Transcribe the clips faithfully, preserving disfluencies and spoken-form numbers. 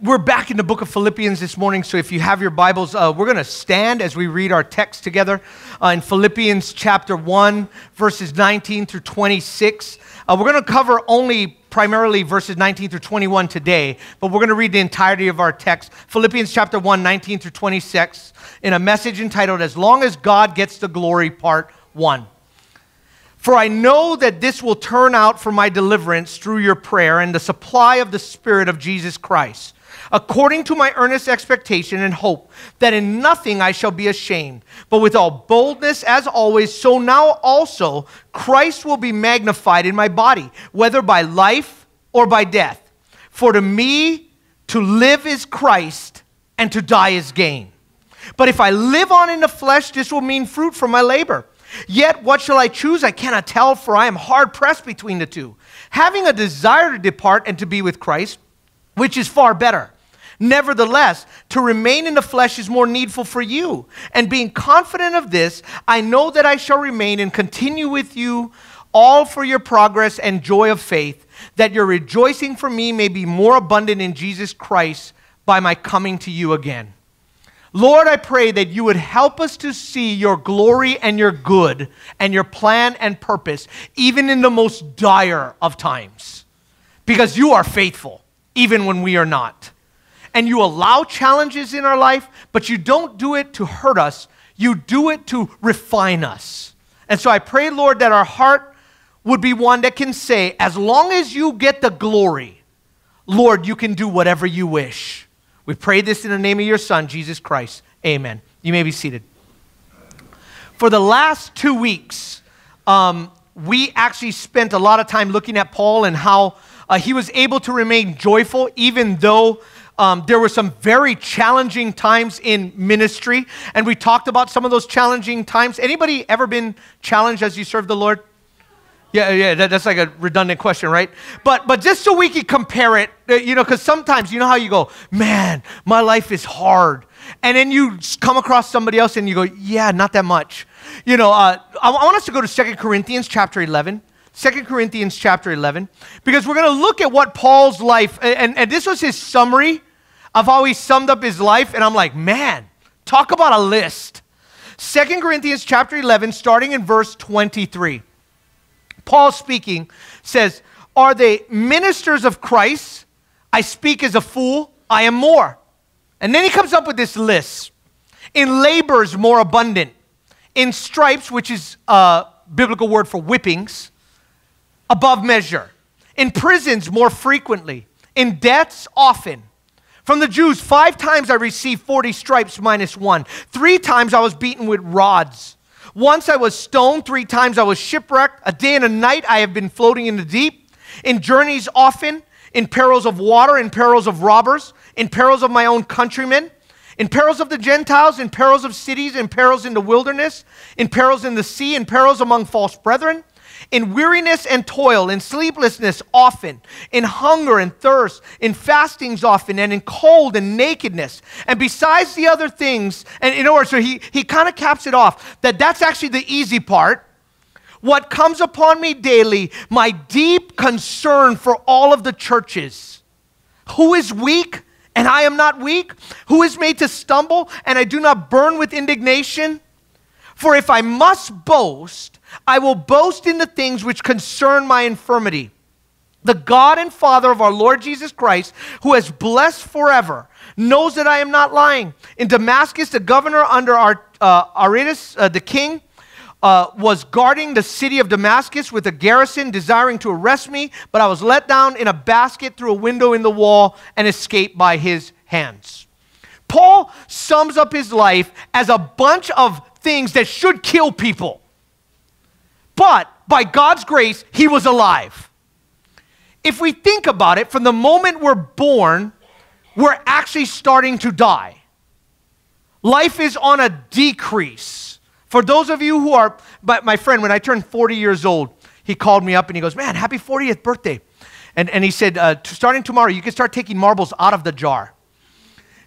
We're back in the book of Philippians this morning, so if you have your Bibles, uh, we're going to stand as we read our text together uh, in Philippians chapter one, verses nineteen through twenty-six. Uh, we're going to cover only primarily verses nineteen through twenty-one today, but we're going to read the entirety of our text, Philippians chapter one, nineteen through twenty-six, in a message entitled, As Long as God Gets the Glory, Part one. For I know that this will turn out for my deliverance through your prayer and the supply of the Spirit of Jesus Christ, according to my earnest expectation and hope, that in nothing I shall be ashamed, but with all boldness as always, so now also Christ will be magnified in my body, whether by life or by death. For to me, to live is Christ, and to die is gain. But if I live on in the flesh, this will mean fruit from my labor. Yet what shall I choose? I cannot tell, for I am hard pressed between the two, having a desire to depart and to be with Christ, which is far better. Nevertheless, to remain in the flesh is more needful for you. And being confident of this, I know that I shall remain and continue with you all for your progress and joy of faith, that your rejoicing for me may be more abundant in Jesus Christ by my coming to you again. Lord, I pray that you would help us to see your glory and your good and your plan and purpose, even in the most dire of times, because you are faithful, even when we are not. And you allow challenges in our life, but you don't do it to hurt us. You do it to refine us. And so I pray, Lord, that our heart would be one that can say, as long as you get the glory, Lord, you can do whatever you wish. We pray this in the name of your Son, Jesus Christ. Amen. You may be seated. For the last two weeks, um, we actually spent a lot of time looking at Paul and how uh, he was able to remain joyful, even though Um, there were some very challenging times in ministry, and we talked about some of those challenging times. Anybody ever been challenged as you serve the Lord? Yeah, yeah, that, that's like a redundant question, right? But, but just so we can compare it, you know, because sometimes you know how you go, man, my life is hard. And then you come across somebody else and you go, yeah, not that much. You know, uh, I, I want us to go to Second Corinthians chapter eleven. Second Corinthians chapter eleven, because we're going to look at what Paul's life, and, and this was his summary of how he summed up his life, and I'm like, man, talk about a list. Second Corinthians chapter eleven, starting in verse twenty-three. Paul speaking says, are they ministers of Christ? I speak as a fool, I am more. And then he comes up with this list. In labors more abundant, in stripes, which is a biblical word for whippings, above measure, in prisons more frequently, in deaths often. From the Jews, five times I received forty stripes minus one. Three times I was beaten with rods. Once I was stoned, three times I was shipwrecked. A day and a night I have been floating in the deep, in journeys often, in perils of water, in perils of robbers, in perils of my own countrymen, in perils of the Gentiles, in perils of cities, in perils in the wilderness, in perils in the sea, in perils among false brethren, in weariness and toil, in sleeplessness often, in hunger and thirst, in fastings often, and in cold and nakedness. And besides the other things, and in order, so he, he kind of caps it off, that that's actually the easy part. What comes upon me daily, my deep concern for all of the churches. Who is weak, and I am not weak? Who is made to stumble, and I do not burn with indignation? For if I must boast, I will boast in the things which concern my infirmity. The God and Father of our Lord Jesus Christ, who has blessed forever, knows that I am not lying. In Damascus, the governor under our, uh, Aretas, uh, the king, uh, was guarding the city of Damascus with a garrison, desiring to arrest me, but I was let down in a basket through a window in the wall and escaped by his hands. Paul sums up his life as a bunch of things that should kill people. But by God's grace, he was alive. If we think about it, from the moment we're born, we're actually starting to die. Life is on a decrease. For those of you who are, but my friend, when I turned forty years old, he called me up and he goes, man, happy fortieth birthday. And, and he said, uh, starting tomorrow, you can start taking marbles out of the jar.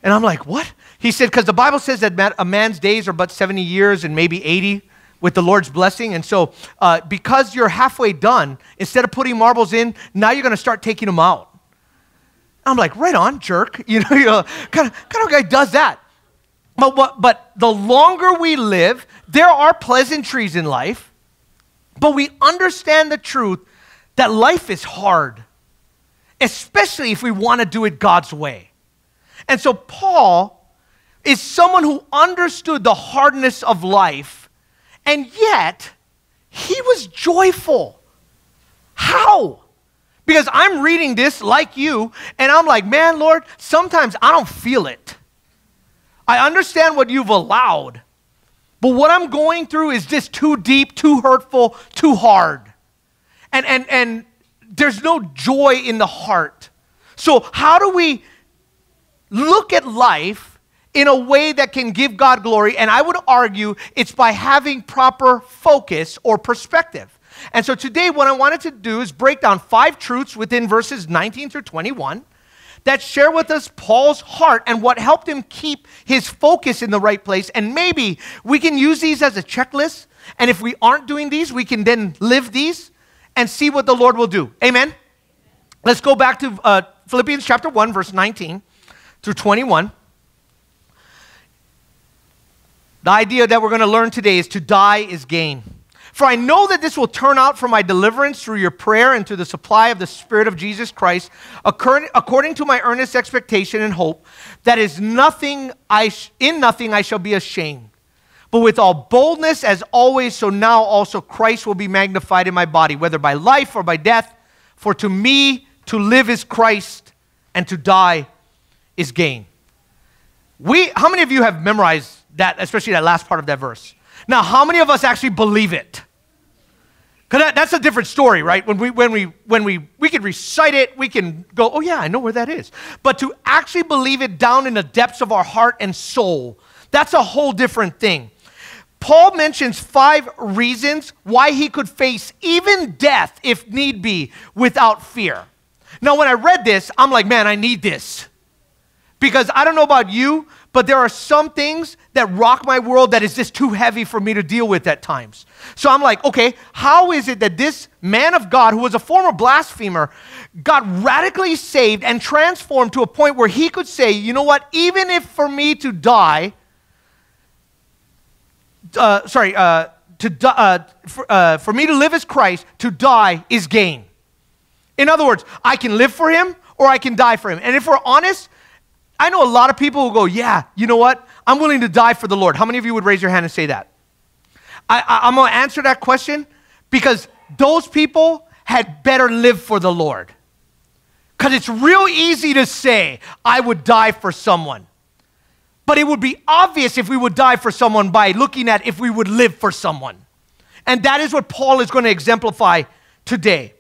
And I'm like, what? He said, because the Bible says that a man's days are but seventy years and maybe eighty with the Lord's blessing. And so uh, because you're halfway done, instead of putting marbles in, now you're going to start taking them out. I'm like, right on, jerk. You know, you know, kind of, kind of guy does that. But, what, but the longer we live, there are pleasantries in life, but we understand the truth that life is hard, especially if we want to do it God's way. And so Paul is someone who understood the hardness of life, and yet he was joyful. How? Because I'm reading this like you, and I'm like, man, Lord, sometimes I don't feel it. I understand what you've allowed, but what I'm going through is just too deep, too hurtful, too hard. And, and, and there's no joy in the heart. So how do we look at life in a way that can give God glory? And I would argue it's by having proper focus or perspective. And so today what I wanted to do is break down five truths within verses nineteen through twenty-one that share with us Paul's heart and what helped him keep his focus in the right place. And maybe we can use these as a checklist. And if we aren't doing these, we can then live these and see what the Lord will do. Amen? Amen. Let's go back to uh, Philippians chapter one, verse nineteen through twenty-one. The idea that we're going to learn today is to die is gain. For I know that this will turn out for my deliverance through your prayer and through the supply of the Spirit of Jesus Christ, according to my earnest expectation and hope, that is nothing I sh- in nothing I shall be ashamed, but with all boldness as always, so now also Christ will be magnified in my body, whether by life or by death. For to me, to live is Christ, and to die is gain. We, how many of you have memorized that, especially that last part of that verse? Now, how many of us actually believe it? Because that's a different story, right? When we, when we, when we, we can recite it, we can go, oh yeah, I know where that is. But to actually believe it down in the depths of our heart and soul, that's a whole different thing. Paul mentions five reasons why he could face even death, if need be, without fear. Now, when I read this, I'm like, man, I need this. Because I don't know about you, but there are some things that rock my world that is just too heavy for me to deal with at times. So I'm like, okay, how is it that this man of God, who was a former blasphemer, got radically saved and transformed to a point where he could say, you know what, even if for me to die, uh, sorry, uh, to die, uh, for, uh, for me to live is Christ, to die is gain. In other words, I can live for him or I can die for him. And if we're honest, I know a lot of people who go, yeah, you know what? I'm willing to die for the Lord. How many of you would raise your hand and say that? I, I, I'm going to answer that question because those people had better live for the Lord. Because it's real easy to say, I would die for someone. But it would be obvious if we would die for someone by looking at if we would live for someone. And that is what Paul is going to exemplify today.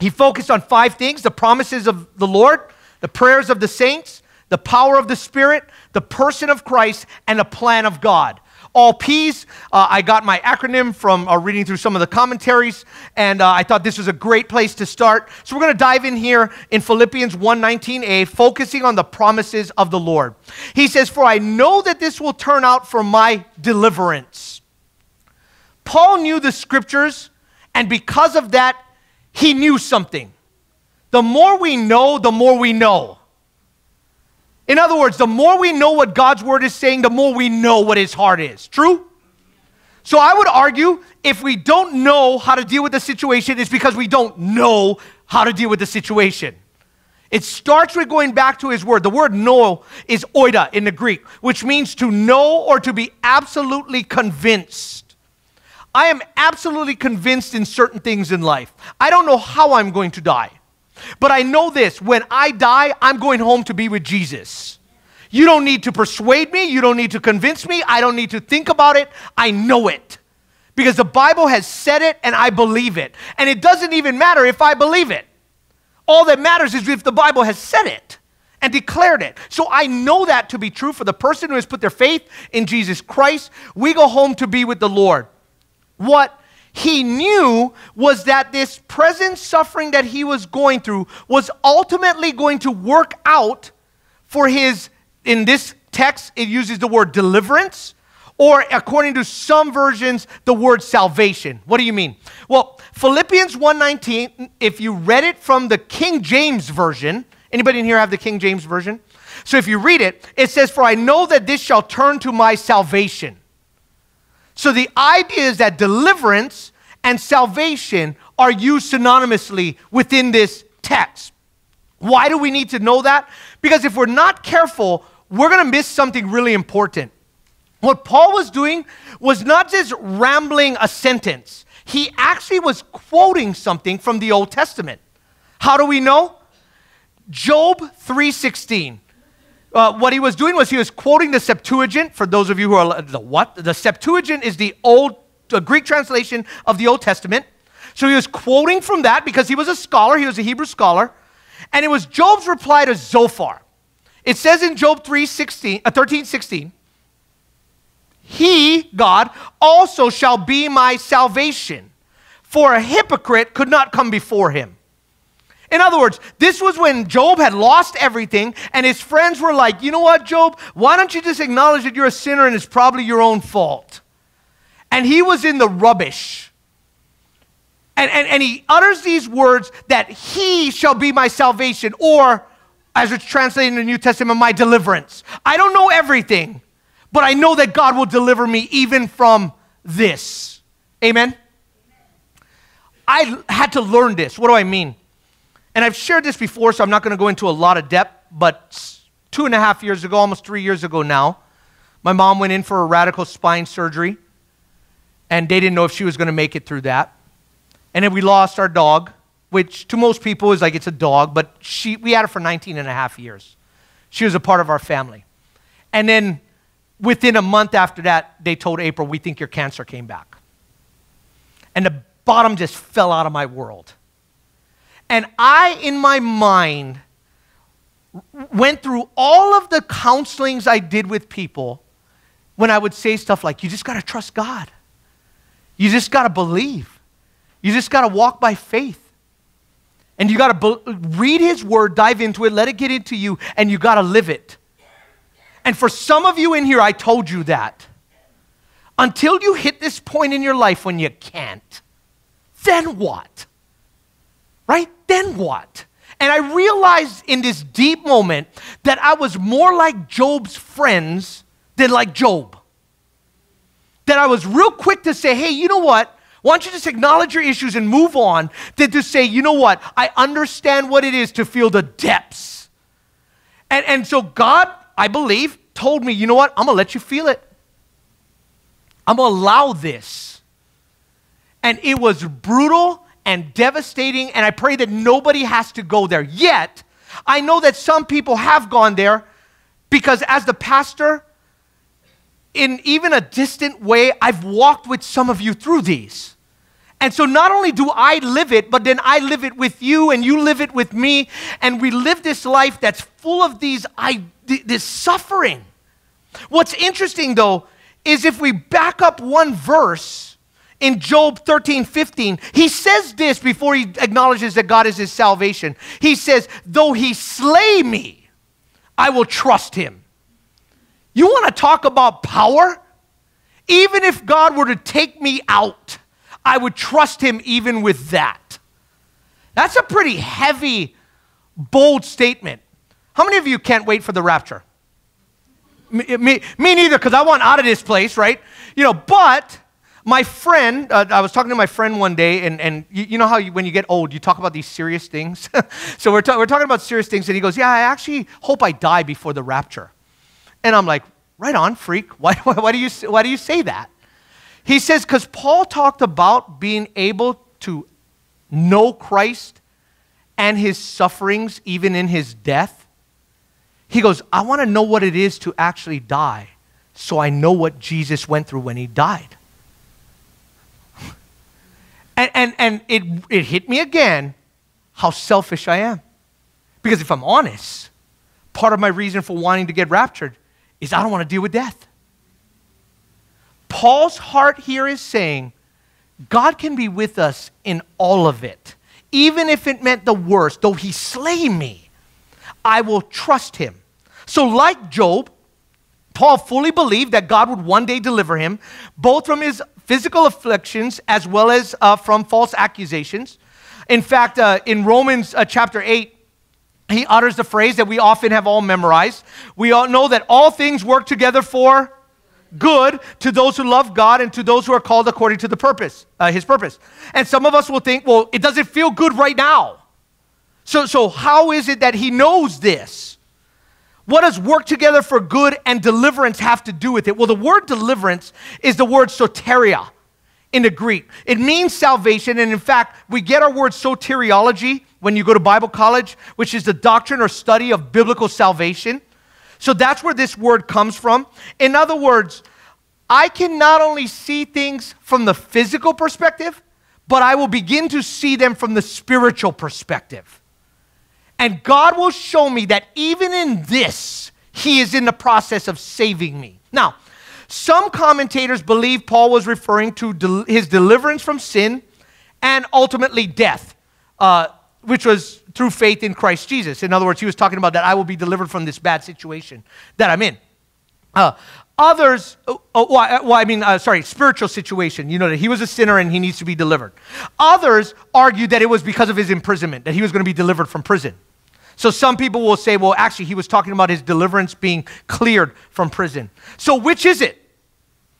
He focused on five things: the promises of the Lord, the prayers of the saints, the power of the Spirit, the person of Christ, and the plan of God. All P's. Uh, I got my acronym from uh, reading through some of the commentaries, and uh, I thought this was a great place to start. So we're going to dive in here in Philippians one nineteen a, focusing on the promises of the Lord. He says, for I know that this will turn out for my deliverance. Paul knew the scriptures, and because of that, he knew something. The more we know, the more we know. In other words, the more we know what God's word is saying, the more we know what his heart is. True? So I would argue if we don't know how to deal with the situation, it's because we don't know how to deal with the situation. It starts with going back to his word. The word know is oida in the Greek, which means to know or to be absolutely convinced. I am absolutely convinced in certain things in life. I don't know how I'm going to die. But I know this, when I die, I'm going home to be with Jesus. You don't need to persuade me. You don't need to convince me. I don't need to think about it. I know it. Because the Bible has said it and I believe it. And it doesn't even matter if I believe it. All that matters is if the Bible has said it and declared it. So I know that to be true for the person who has put their faith in Jesus Christ. We go home to be with the Lord. What he knew was that this present suffering that he was going through was ultimately going to work out for his, in this text, it uses the word deliverance, or according to some versions, the word salvation. What do you mean? Well, Philippians one nineteen, if you read it from the King James Version, anybody in here have the King James Version? So if you read it, it says, "For I know that this shall turn to my salvation." So the idea is that deliverance and salvation are used synonymously within this text. Why do we need to know that? Because if we're not careful, we're going to miss something really important. What Paul was doing was not just rambling a sentence. He actually was quoting something from the Old Testament. How do we know? Job three sixteen. Uh, what he was doing was he was quoting the Septuagint. For those of you who are, the what? The Septuagint is the old, the Greek translation of the Old Testament. So he was quoting from that because he was a scholar. He was a Hebrew scholar. And it was Job's reply to Zophar. It says in Job three sixteen, uh, thirteen sixteen, "He, God, also shall be my salvation, for a hypocrite could not come before him." In other words, this was when Job had lost everything, and his friends were like, "You know what, Job? Why don't you just acknowledge that you're a sinner and it's probably your own fault?" And he was in the rubbish. And, and, and he utters these words that he shall be my salvation, or as it's translated in the New Testament, my deliverance. I don't know everything, but I know that God will deliver me even from this. Amen? I had to learn this. What do I mean? And I've shared this before, so I'm not going to go into a lot of depth, but two and a half years ago, almost three years ago now, my mom went in for a radical spine surgery, and they didn't know if she was going to make it through that. And then we lost our dog, which to most people is like it's a dog, but she, we had her for nineteen and a half years. She was a part of our family. And then within a month after that, they told April, "We think your cancer came back." And the bottom just fell out of my world. And I, in my mind, went through all of the counselings I did with people when I would say stuff like, "You just got to trust God. You just got to believe. You just got to walk by faith. And you got to read his word, dive into it, let it get into you, and you got to live it." And for some of you in here, I told you that. Until you hit this point in your life when you can't, then what? Right? Then what? And I realized in this deep moment that I was more like Job's friends than like Job. That I was real quick to say, "Hey, you know what? Why don't you just acknowledge your issues and move on," than to say, "You know what? I understand what it is to feel the depths." And, and so God, I believe, told me, "You know what? I'm going to let you feel it. I'm going to allow this." And it was brutal and devastating, and I pray that nobody has to go there. Yet, I know that some people have gone there because as the pastor, in even a distant way, I've walked with some of you through these. And so not only do I live it, but then I live it with you and you live it with me. And we live this life that's full of these, I, this suffering. What's interesting though, is if we back up one verse in Job thirteen fifteen, he says this before he acknowledges that God is his salvation. He says, "Though he slay me, I will trust him." You want to talk about power? Even if God were to take me out, I would trust him even with that. That's a pretty heavy, bold statement. How many of you can't wait for the rapture? Me, me, me neither, because I want out of this place, right? You know, but my friend, uh, I was talking to my friend one day, and, and you, you know how you, when you get old, you talk about these serious things? So we're, ta- we're talking about serious things, and he goes, "Yeah, I actually hope I die before the rapture." And I'm like, "Right on, freak. Why, why, why, do you, why do you say that?" He says, "Because Paul talked about being able to know Christ and his sufferings, even in his death." He goes, "I want to know what it is to actually die, so I know what Jesus went through when he died." and and, and it, it hit me again how selfish I am. Because if I'm honest, part of my reason for wanting to get raptured is I don't want to deal with death. Paul's heart here is saying, God can be with us in all of it. Even if it meant the worst, "Though he slay me, I will trust him." So like Job, Paul fully believed that God would one day deliver him, both from his physical afflictions as well as uh, from false accusations. In fact, uh, in Romans uh, chapter eight, he utters the phrase that we often have all memorized. We all know that all things work together for good to those who love God and to those who are called according to the purpose, uh, his purpose. And some of us will think, well, it doesn't feel good right now. So, so how is it that he knows this? What does work together for good and deliverance have to do with it? Well, the word deliverance is the word soteria in the Greek. It means salvation, and in fact, we get our word soteriology when you go to Bible college, which is the doctrine or study of biblical salvation. So that's where this word comes from. In other words, I can not only see things from the physical perspective, but I will begin to see them from the spiritual perspective. And God will show me that even in this, he is in the process of saving me. Now, some commentators believe Paul was referring to del- his deliverance from sin and ultimately death, uh, which was through faith in Christ Jesus. In other words, he was talking about that I will be delivered from this bad situation that I'm in. Uh, others, oh, oh, well, I mean, uh, sorry, spiritual situation. You know that he was a sinner and he needs to be delivered. Others argued that it was because of his imprisonment, that he was going to be delivered from prison. So some people will say, well, actually, he was talking about his deliverance being cleared from prison. So which is it?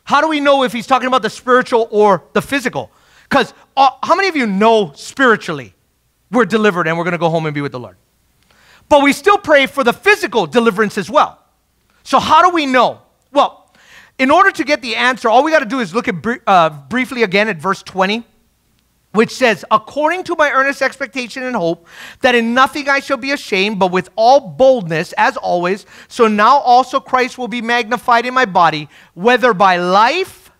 How do we know if he's talking about the spiritual or the physical? Because uh, how many of you know spiritually we're delivered and we're going to go home and be with the Lord? But we still pray for the physical deliverance as well. So how do we know? Well, in order to get the answer, all we got to do is look at br uh, briefly again at verse twenty, which says, according to my earnest expectation and hope, that in nothing I shall be ashamed, but with all boldness, as always, so now also Christ will be magnified in my body, whether by life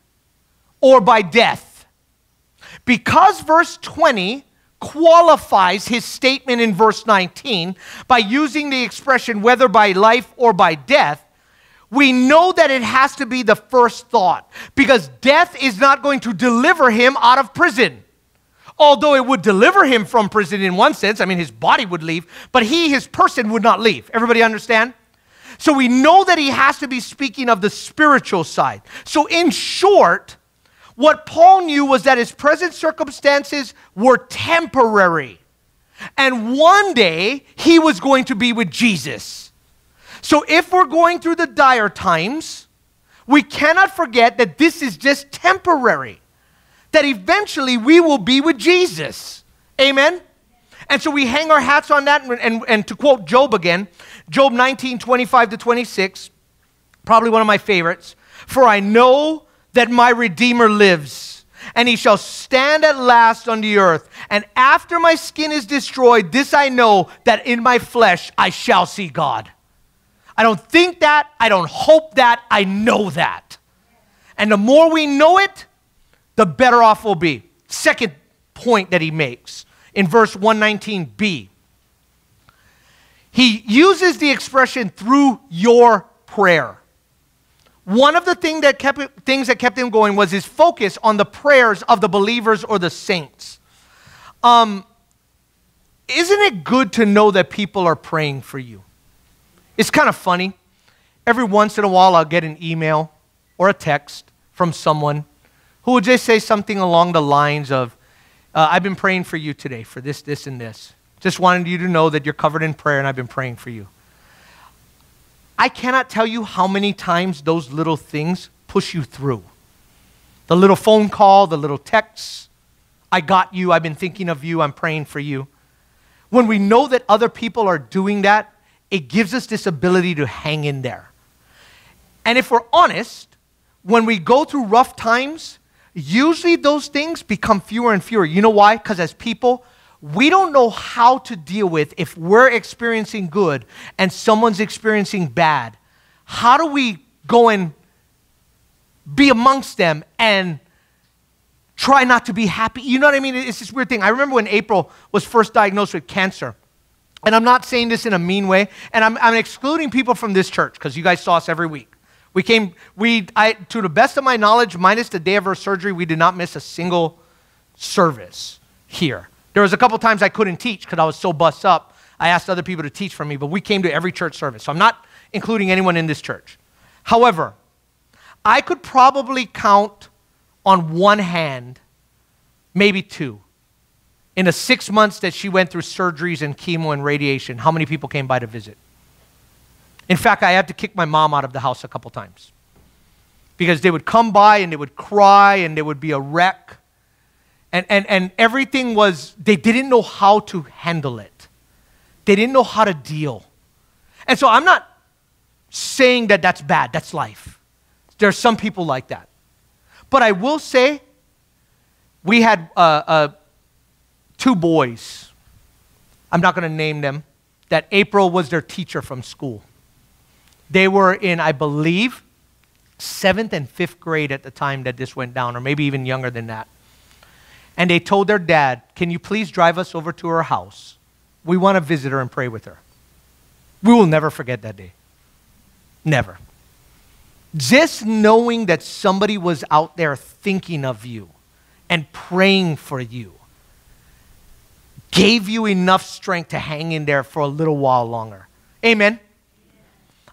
or by death. Because verse twenty qualifies his statement in verse nineteen by using the expression, whether by life or by death, we know that it has to be the first thought, because death is not going to deliver him out of prison. Although it would deliver him from prison in one sense, I mean, his body would leave, but he, his person, would not leave. Everybody understand? So we know that he has to be speaking of the spiritual side. So in short, what Paul knew was that his present circumstances were temporary, and one day he was going to be with Jesus. So if we're going through the dire times, we cannot forget that this is just temporary, that eventually we will be with Jesus. Amen? And so we hang our hats on that, and, and, and to quote Job again, Job nineteen, twenty-five to twenty-six, probably one of my favorites, for I know that my Redeemer lives, and he shall stand at last on the earth, and after my skin is destroyed, this I know, that in my flesh I shall see God. I don't think that, I don't hope that, I know that. And the more we know it, the better off we'll be. Second point that he makes in verse one nineteen b. He uses the expression through your prayer. One of the thing that kept, things that kept him going was his focus on the prayers of the believers or the saints. Um, isn't it good to know that people are praying for you? It's kind of funny. Every once in a while I'll get an email or a text from someone who would just say something along the lines of, uh, I've been praying for you today for this, this, and this. Just wanted you to know that you're covered in prayer and I've been praying for you. I cannot tell you how many times those little things push you through. The little phone call, the little texts, I got you, I've been thinking of you, I'm praying for you. When we know that other people are doing that, it gives us this ability to hang in there. And if we're honest, when we go through rough times, usually those things become fewer and fewer. You know why? Because as people, we don't know how to deal with if we're experiencing good and someone's experiencing bad. How do we go and be amongst them and try not to be happy? You know what I mean? It's this weird thing. I remember when April was first diagnosed with cancer, and I'm not saying this in a mean way, and I'm, I'm excluding people from this church because you guys saw us every week. We came, we, I, to the best of my knowledge, minus the day of her surgery, we did not miss a single service here. There was a couple times I couldn't teach because I was so bust up. I asked other people to teach for me, but we came to every church service. So I'm not including anyone in this church. However, I could probably count on one hand, maybe two, in the six months that she went through surgeries and chemo and radiation, how many people came by to visit? In fact, I had to kick my mom out of the house a couple times because they would come by and they would cry and there would be a wreck. And, and, and everything was, they didn't know how to handle it. They didn't know how to deal. And so I'm not saying that that's bad, that's life. There are some people like that. But I will say, we had uh, uh, two boys, I'm not going to name them, that April was their teacher from school. They were in, I believe, seventh and fifth grade at the time that this went down, or maybe even younger than that. And they told their dad, can you please drive us over to her house? We want to visit her and pray with her. We will never forget that day. Never. Just knowing that somebody was out there thinking of you and praying for you gave you enough strength to hang in there for a little while longer. Amen.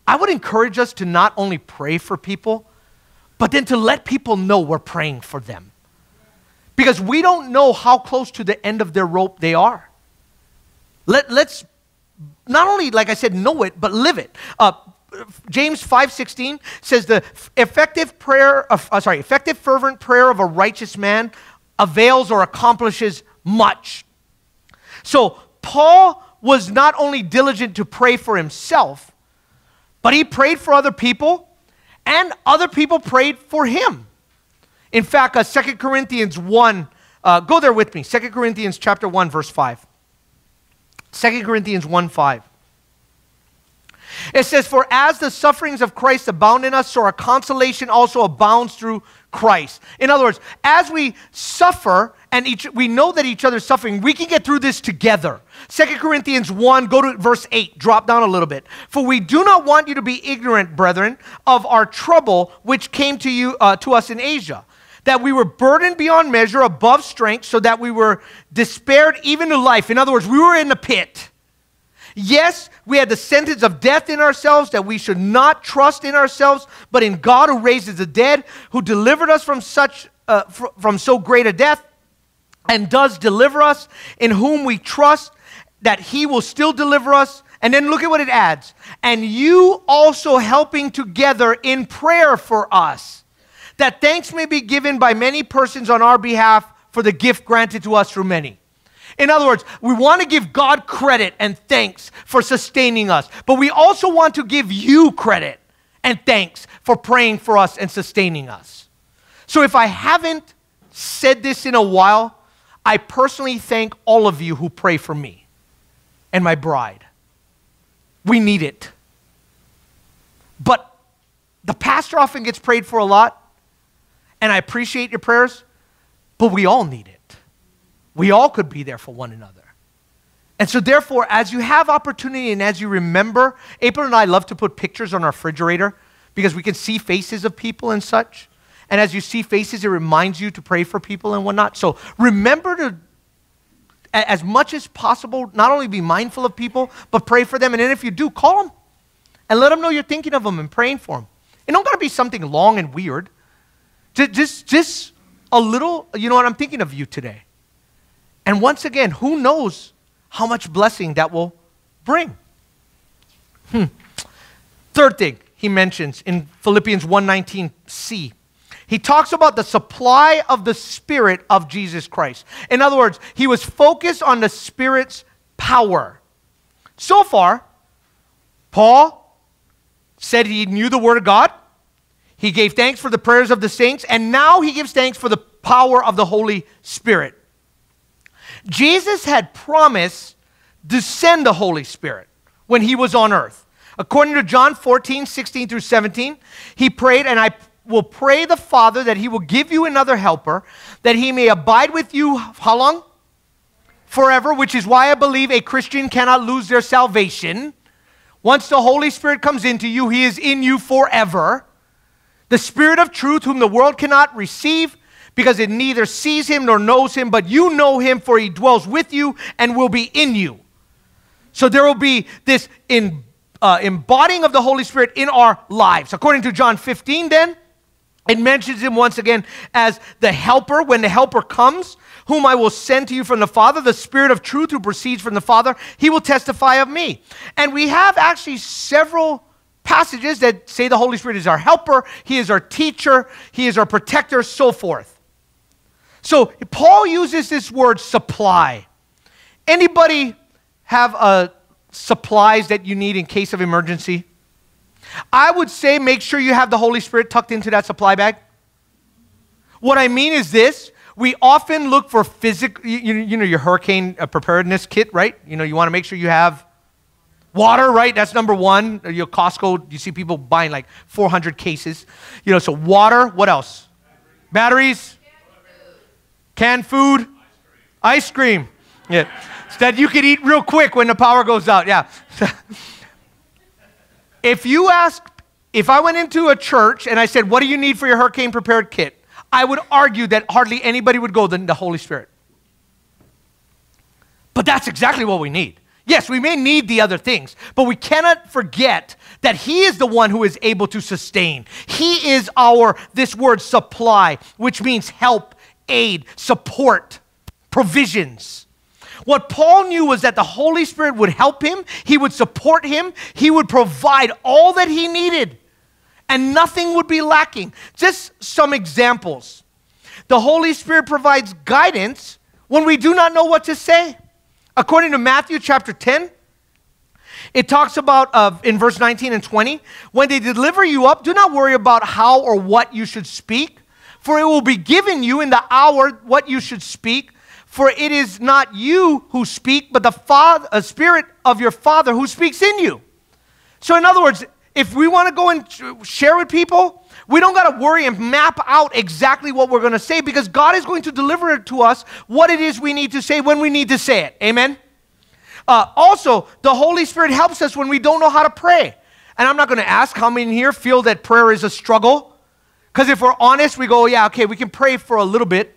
I would encourage us to not only pray for people, but then to let people know we're praying for them. Because we don't know how close to the end of their rope they are. Let, let's not only, like I said, know it, but live it. Uh, James five sixteen says the effective prayer, of, uh, sorry, effective fervent prayer of a righteous man avails or accomplishes much. So Paul was not only diligent to pray for himself, but he prayed for other people, and other people prayed for him. In fact, uh, Second Corinthians one, uh, go there with me. Second Corinthians chapter one, verse five. Second Corinthians one, five. It says, for as the sufferings of Christ abound in us, so our consolation also abounds through Christ. In other words, as we suffer, and each, we know that each other's suffering, we can get through this together. Second Corinthians one, go to verse eight, drop down a little bit. For we do not want you to be ignorant, brethren, of our trouble which came to you uh, to us in Asia, that we were burdened beyond measure, above strength, so that we were despaired even to life. In other words, we were in the pit. Yes, we had the sentence of death in ourselves, that we should not trust in ourselves, but in God who raises the dead, who delivered us from such uh, fr from so great a death, and does deliver us, in whom we trust that he will still deliver us. And then look at what it adds. And you also helping together in prayer for us, that thanks may be given by many persons on our behalf for the gift granted to us through many. In other words, we want to give God credit and thanks for sustaining us, but we also want to give you credit and thanks for praying for us and sustaining us. So if I haven't said this in a while, I personally thank all of you who pray for me and my bride. We need it. But the pastor often gets prayed for a lot, and I appreciate your prayers, but we all need it. We all could be there for one another. And so therefore, as you have opportunity and as you remember, April and I love to put pictures on our refrigerator because we can see faces of people and such. And as you see faces, it reminds you to pray for people and whatnot. So remember to, as much as possible, not only be mindful of people, but pray for them. And then if you do, call them and let them know you're thinking of them and praying for them. It don't got to be something long and weird. Just, just a little, you know what, I'm thinking of you today. And once again, who knows how much blessing that will bring? Hmm. Third thing he mentions in Philippians one nineteen c, he talks about the supply of the Spirit of Jesus Christ. In other words, he was focused on the Spirit's power. So far, Paul said he knew the Word of God. He gave thanks for the prayers of the saints. And now he gives thanks for the power of the Holy Spirit. Jesus had promised to send the Holy Spirit when he was on earth. According to John fourteen, sixteen through seventeen, he prayed, and I will pray the Father that he will give you another helper, that he may abide with you, how long? Forever, which is why I believe a Christian cannot lose their salvation. Once the Holy Spirit comes into you, he is in you forever. The Spirit of truth, whom the world cannot receive, because it neither sees him nor knows him, but you know him, for he dwells with you and will be in you. So there will be this in, uh, embodying of the Holy Spirit in our lives. According to John fifteen, then, it mentions him once again as the helper. When the helper comes, whom I will send to you from the Father, the Spirit of truth who proceeds from the Father, he will testify of me. And we have actually several passages that say the Holy Spirit is our helper, he is our teacher, he is our protector, so forth. So Paul uses this word supply. Anybody have uh, supplies that you need in case of emergency? I would say make sure you have the Holy Spirit tucked into that supply bag. What I mean is this. We often look for physical, you, you know, your hurricane preparedness kit, right? You know, you want to make sure you have water, right? That's number one. Your Costco, you see people buying like four hundred cases. You know, so water, what else? Batteries. Batteries. Canned food. Canned food. Ice cream. Ice cream. Yeah. So that you can eat real quick when the power goes out. Yeah. If you ask, if I went into a church and I said, what do you need for your hurricane prepared kit? I would argue that hardly anybody would go than the Holy Spirit. But that's exactly what we need. Yes, we may need the other things, but we cannot forget that he is the one who is able to sustain. He is our, this word, supply, which means help, aid, support, provisions. What Paul knew was that the Holy Spirit would help him, he would support him, he would provide all that he needed, and nothing would be lacking. Just some examples. The Holy Spirit provides guidance when we do not know what to say. According to Matthew chapter ten, it talks about, uh, in verse nineteen and twenty, when they deliver you up, do not worry about how or what you should speak, for it will be given you in the hour what you should speak. For it is not you who speak, but the Father, uh, Spirit of your Father who speaks in you. So in other words, if we want to go and share with people, we don't got to worry and map out exactly what we're going to say, because God is going to deliver it to us what it is we need to say when we need to say it. Amen? Uh, also, the Holy Spirit helps us when we don't know how to pray. And I'm not going to ask how many in here feel that prayer is a struggle, because if we're honest, we go, yeah, okay, we can pray for a little bit.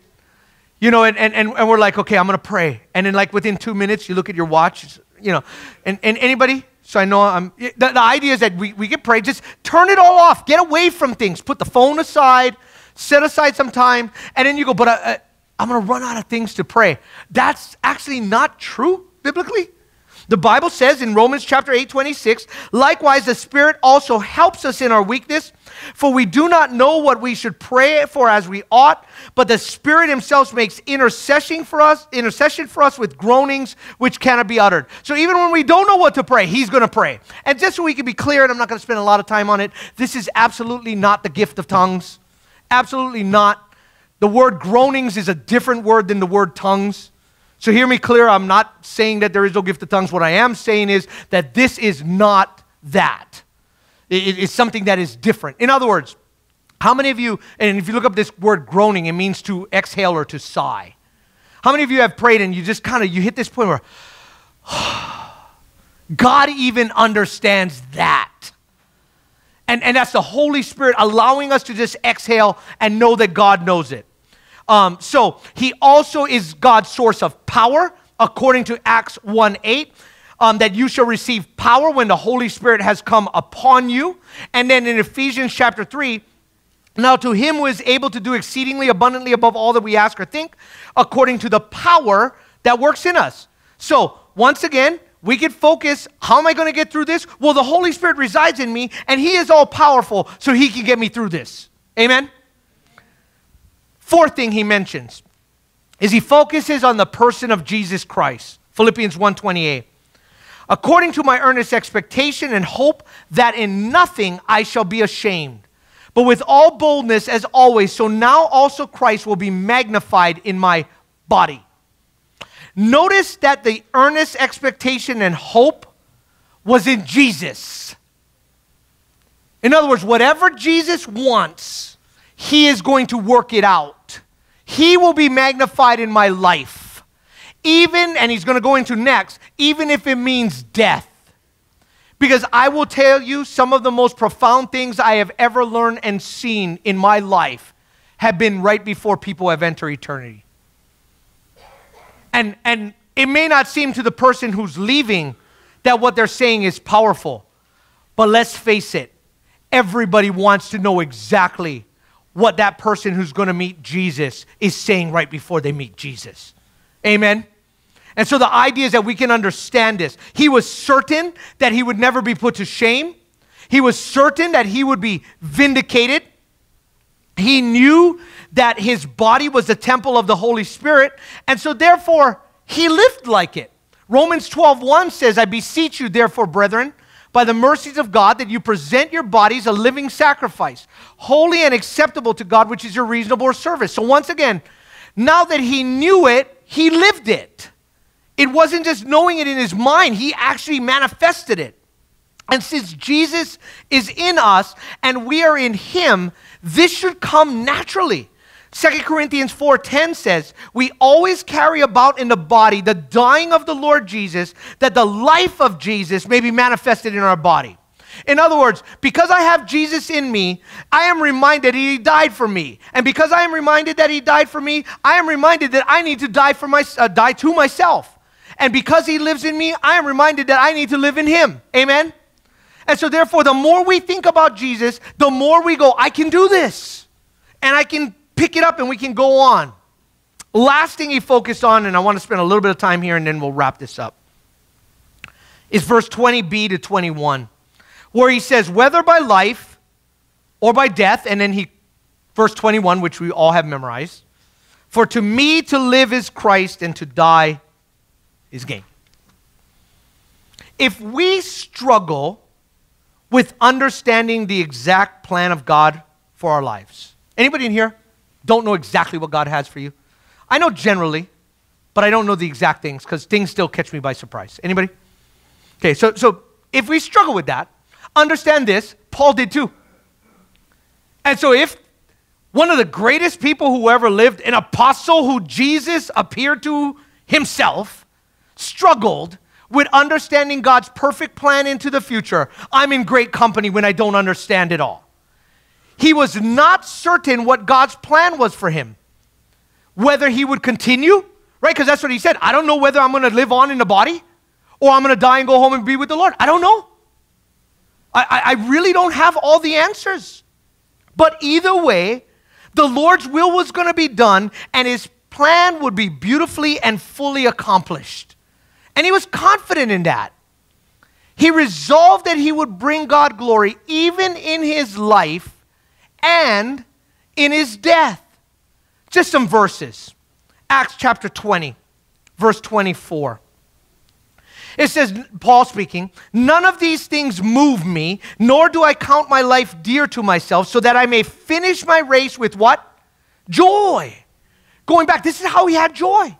You know, and, and, and we're like, okay, I'm going to pray. And then like within two minutes, you look at your watch, you know. And, and anybody? So I know I'm, the, the idea is that we, we can pray. Just turn it all off. Get away from things. Put the phone aside. Set aside some time. And then you go, but I, I, I'm going to run out of things to pray. That's actually not true biblically. The Bible says in Romans chapter eight, twenty-six, likewise the Spirit also helps us in our weakness, for we do not know what we should pray for as we ought, but the Spirit himself makes intercession for us, intercession for us with groanings which cannot be uttered. So even when we don't know what to pray, he's going to pray. And just so we can be clear, and I'm not going to spend a lot of time on it, this is absolutely not the gift of tongues. Absolutely not. The word groanings is a different word than the word tongues. So hear me clear, I'm not saying that there is no gift of tongues. What I am saying is that this is not that. It, it's something that is different. In other words, how many of you, and if you look up this word groaning, it means to exhale or to sigh. How many of you have prayed and you just kind of, you hit this point where, oh, God even understands that. And, and that's the Holy Spirit allowing us to just exhale and know that God knows it. Um, so he also is God's source of power, according to Acts one eight, um, that you shall receive power when the Holy Spirit has come upon you. And then in Ephesians chapter three, now to him who is able to do exceedingly abundantly above all that we ask or think, according to the power that works in us. So once again, we can focus, how am I going to get through this? Well, the Holy Spirit resides in me, and he is all powerful, so he can get me through this. Amen? Fourth thing he mentions is he focuses on the person of Jesus Christ. Philippians one twenty-eight. According to my earnest expectation and hope that in nothing I shall be ashamed, but with all boldness as always, so now also Christ will be magnified in my body. Notice that the earnest expectation and hope was in Jesus. In other words, whatever Jesus wants, he is going to work it out. He will be magnified in my life. Even, and he's going to go into next, even if it means death. Because I will tell you, some of the most profound things I have ever learned and seen in my life have been right before people have entered eternity. And, and it may not seem to the person who's leaving that what they're saying is powerful. But let's face it, everybody wants to know exactly what that person who's going to meet Jesus is saying right before they meet Jesus. Amen? And so the idea is that we can understand this. He was certain that he would never be put to shame. He was certain that he would be vindicated. He knew that his body was the temple of the Holy Spirit, and so therefore, he lived like it. Romans twelve one says, I beseech you, therefore, brethren, by the mercies of God, that you present your bodies a living sacrifice, holy and acceptable to God, which is your reasonable service. So once again, now that he knew it, he lived it. It wasn't just knowing it in his mind. He actually manifested it. And since Jesus is in us and we are in him, this should come naturally. Second Corinthians four ten says, we always carry about in the body the dying of the Lord Jesus, that the life of Jesus may be manifested in our body. In other words, because I have Jesus in me, I am reminded he died for me. And because I am reminded that he died for me, I am reminded that I need to die, for my, uh, die to myself. And because he lives in me, I am reminded that I need to live in him. Amen? And so therefore, the more we think about Jesus, the more we go, I can do this. And I can pick it up and we can go on. Last thing he focused on, and I want to spend a little bit of time here and then we'll wrap this up, is verse twenty B to twenty-one, where he says, whether by life or by death, and then he, verse twenty-one, which we all have memorized, for to me to live is Christ and to die is gain. If we struggle with understanding the exact plan of God for our lives. Anybody in here don't know exactly what God has for you? I know generally, but I don't know the exact things because things still catch me by surprise. Anybody? Okay, so, so if we struggle with that, understand this, Paul did too. And so if one of the greatest people who ever lived, an apostle who Jesus appeared to himself, struggled with understanding God's perfect plan into the future, I'm in great company when I don't understand it all. He was not certain what God's plan was for him, whether he would continue, right? Because that's what he said. I don't know whether I'm going to live on in the body or I'm going to die and go home and be with the Lord. I don't know. I, I really don't have all the answers. But either way, the Lord's will was going to be done and his plan would be beautifully and fully accomplished. And he was confident in that. He resolved that he would bring God glory even in his life and in his death. Just some verses. Acts chapter twenty, verse twenty-four. It says, Paul speaking, none of these things move me, nor do I count my life dear to myself, so that I may finish my race with what? Joy. Going back, this is how he had joy.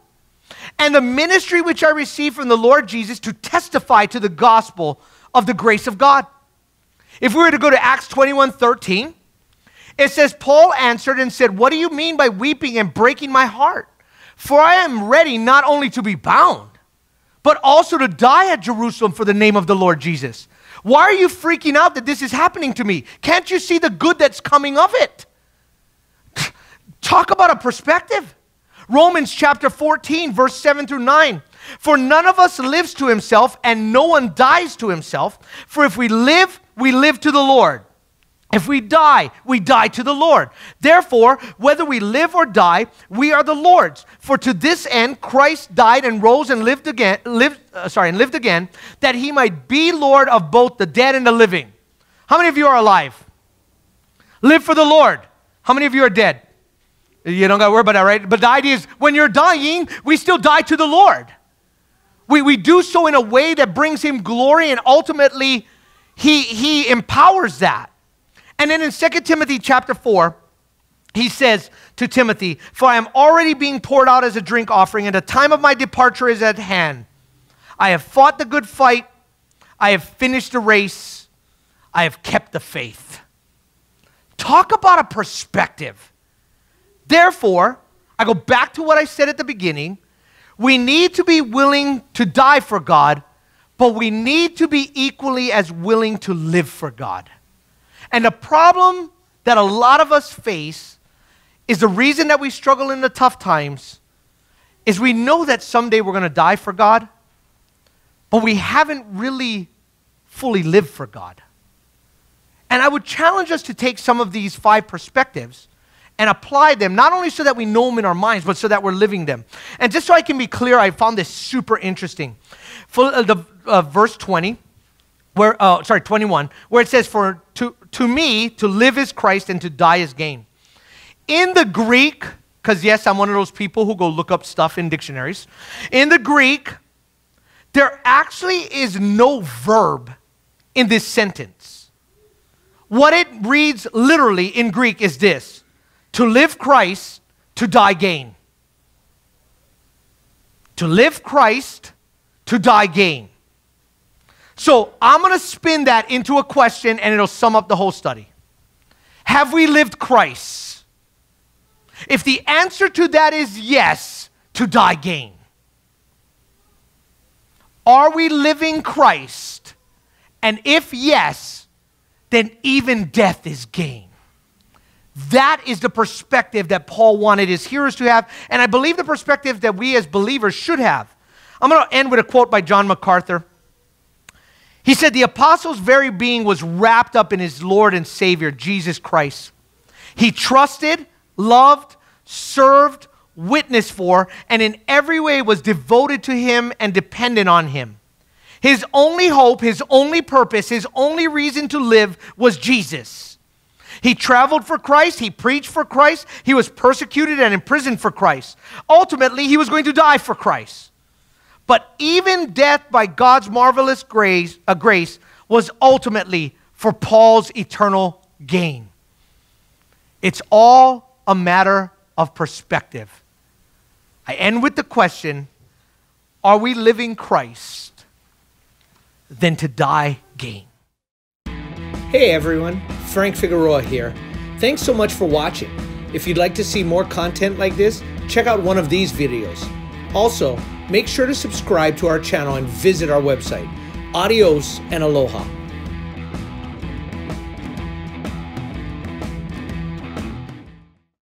And the ministry which I received from the Lord Jesus to testify to the gospel of the grace of God. If we were to go to Acts twenty-one thirteen, it says, Paul answered and said, what do you mean by weeping and breaking my heart? For I am ready not only to be bound, but also to die at Jerusalem for the name of the Lord Jesus. Why are you freaking out that this is happening to me? Can't you see the good that's coming of it? Talk about a perspective. Romans chapter fourteen, verse seven through nine. For none of us lives to himself, and no one dies to himself. For if we live, we live to the Lord. If we die, we die to the Lord. Therefore, whether we live or die, we are the Lord's. For to this end, Christ died and rose and lived again, lived, uh, sorry, and lived again, that he might be Lord of both the dead and the living. How many of you are alive? Live for the Lord. How many of you are dead? You don't got to worry about that, right? But the idea is when you're dying, we still die to the Lord. We, we do so in a way that brings him glory, and ultimately he, he empowers that. And then in Second Timothy chapter four, he says to Timothy, for I am already being poured out as a drink offering, and the time of my departure is at hand. I have fought the good fight. I have finished the race. I have kept the faith. Talk about a perspective. Therefore, I go back to what I said at the beginning. We need to be willing to die for God, but we need to be equally as willing to live for God. And the problem that a lot of us face is the reason that we struggle in the tough times is we know that someday we're going to die for God, but we haven't really fully lived for God. And I would challenge us to take some of these five perspectives and apply them, not only so that we know them in our minds, but so that we're living them. And just so I can be clear, I found this super interesting. For, uh, the, uh, verse twenty, where, uh, sorry, twenty-one, where it says, "For to, to me, to live is Christ and to die is gain." In the Greek, because yes, I'm one of those people who go look up stuff in dictionaries. In the Greek, there actually is no verb in this sentence. What it reads literally in Greek is this: to live Christ, to die gain. To live Christ, to die gain. So I'm going to spin that into a question and it'll sum up the whole study. Have we lived Christ? If the answer to that is yes, to die gain. Are we living Christ? And if yes, then even death is gain. That is the perspective that Paul wanted his hearers to have, and I believe the perspective that we as believers should have. I'm going to end with a quote by John MacArthur. He said, "The apostle's very being was wrapped up in his Lord and Savior, Jesus Christ. He trusted, loved, served, witnessed for, and in every way was devoted to him and dependent on him. His only hope, his only purpose, his only reason to live was Jesus. He traveled for Christ, he preached for Christ, he was persecuted and imprisoned for Christ. Ultimately, he was going to die for Christ. But even death by God's marvelous grace, uh, grace was ultimately for Paul's eternal gain." It's all a matter of perspective. I end with the question, are we living Christ? Then to die gain. Hey everyone, Frank Figueroa here. Thanks so much for watching. If you'd like to see more content like this, check out one of these videos. Also, make sure to subscribe to our channel and visit our website. Adios and aloha.